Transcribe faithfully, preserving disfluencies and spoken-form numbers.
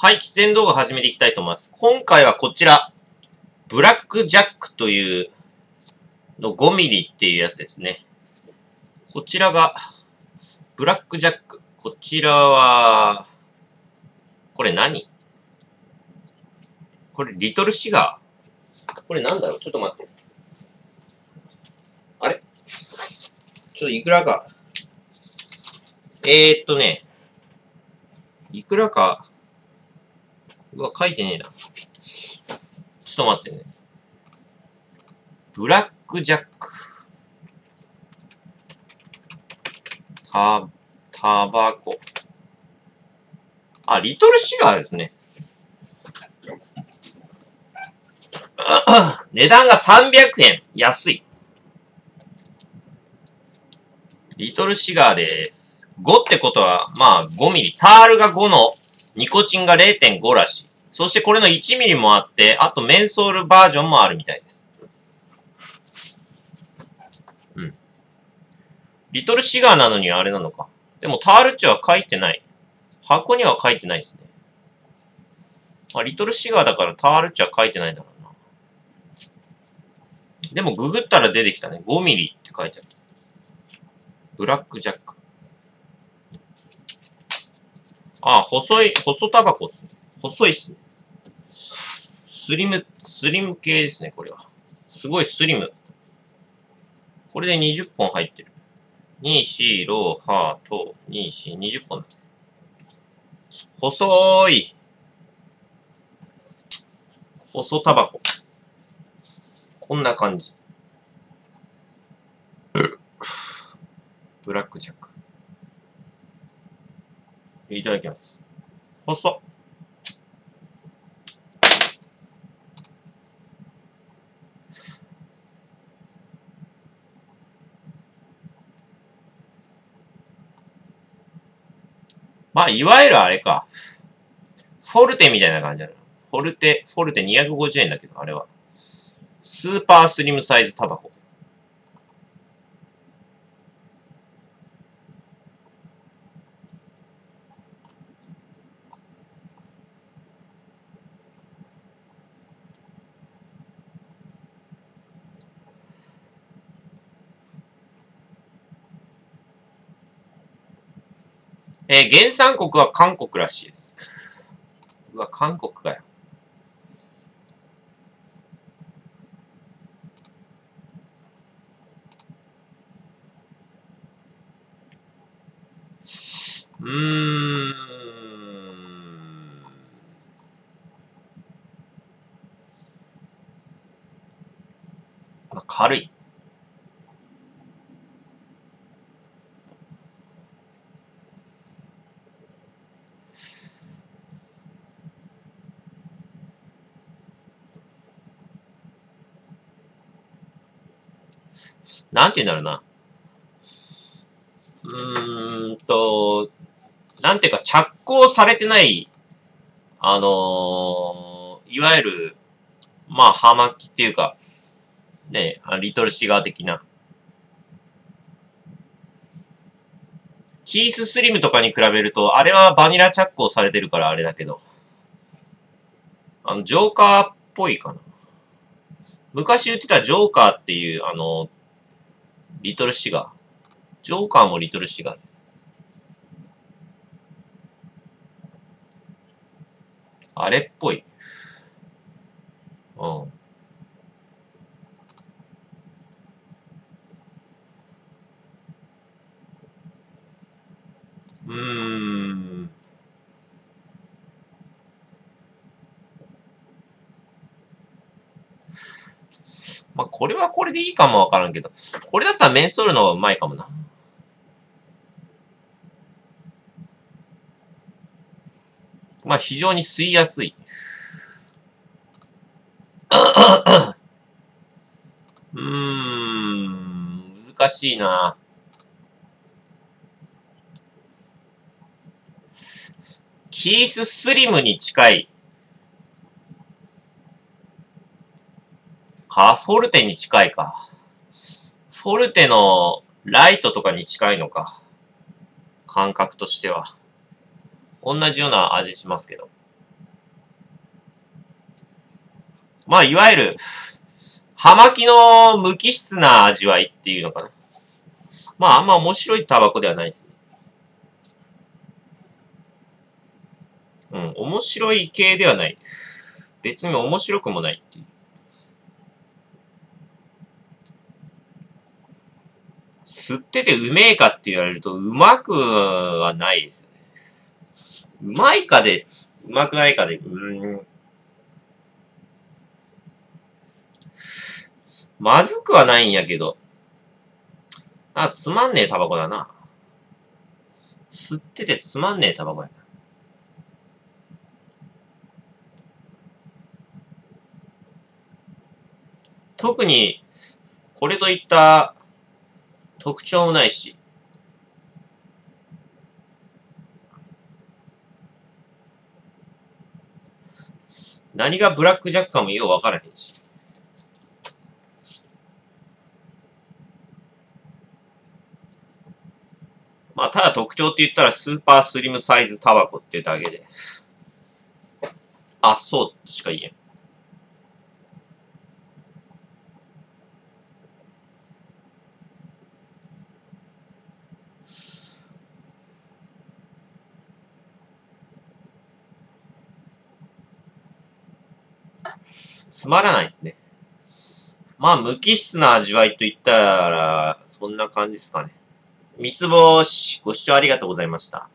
はい、喫煙動画始めていきたいと思います。今回はこちら、ブラックジャックというのごミリっていうやつですね。こちらが、ブラックジャック。こちらは、これ何？これリトルシガー。これなんだろう？ちょっと待って。あれ？ちょっといくらか。えーっとね、いくらか、うわ、書いてねえな。ちょっと待ってね。ブラックジャック。た、たばこ。あ、リトルシガーですね。値段がさんびゃくえん。安い。リトルシガーです。ごってことは、まあごミリ。タールがごの、ニコチンが れいてんご らしい。そしてこれのいちミリもあって、あとメンソールバージョンもあるみたいです。うん。リトルシガーなのにあれなのか。でもタール値は書いてない。箱には書いてないですね。まあ、リトルシガーだからタール値は書いてないんだろうな。でもググったら出てきたね。ごミリって書いてある。ブラックジャック。ああ、細い、細タバコっすね。細いっすね。スリム、スリム系ですね、これは。すごいスリム。これでにじゅっぽん入ってる。に、よん、ろく、はち、と、に、よん、にじゅっぽん。細い。細タバコ。こんな感じ。ブラックジャック。いただきます。細っ。まあ、いわゆるあれか。フォルテみたいな感じだな。フォルテ、フォルテにひゃくごじゅうえんだけど、あれは。スーパースリムサイズタバコ。えー、原産国は韓国らしいです。うわ、韓国かよ。うーん。まあ、軽い。なんて言うんだろうな。うーんと、なんていうか、着工されてない、あのー、いわゆる、まあ、葉巻っていうか、ね、リトルシガー的な。キーススリムとかに比べると、あれはバニラ着工されてるからあれだけど、あの、ジョーカーっぽいかな。昔売ってたジョーカーっていう、あの、リトルシガー。ジョーカーもリトルシガー。あれっぽい。うん。うーん。まあ、これはこれでいいかもわからんけど。これだったらメンソールの方がうまいかもな。まあ、非常に吸いやすい。うーん、難しいな。キーススリムに近い。あ、フォルテに近いか。フォルテのライトとかに近いのか。感覚としては。同じような味しますけど。まあ、いわゆる、葉巻の無機質な味わいっていうのかな。まあ、あんま面白いタバコではないですね。うん、面白い系ではない。別に面白くもないっていう。吸っててうめえかって言われると、うまくはないですよね。うまいかで、うまくないかで、うーん。まずくはないんやけど。あ、つまんねえタバコだな。吸っててつまんねえタバコやな。特に、これといった特徴もないし。何がブラックジャックかもようわからへんし。まあ、ただ特徴って言ったらスーパースリムサイズタバコっていうだけで。あ、そうとしか言えん。つまらないですね。まあ、無機質な味わいと言ったら、そんな感じですかね。三つ星、ご視聴ありがとうございました。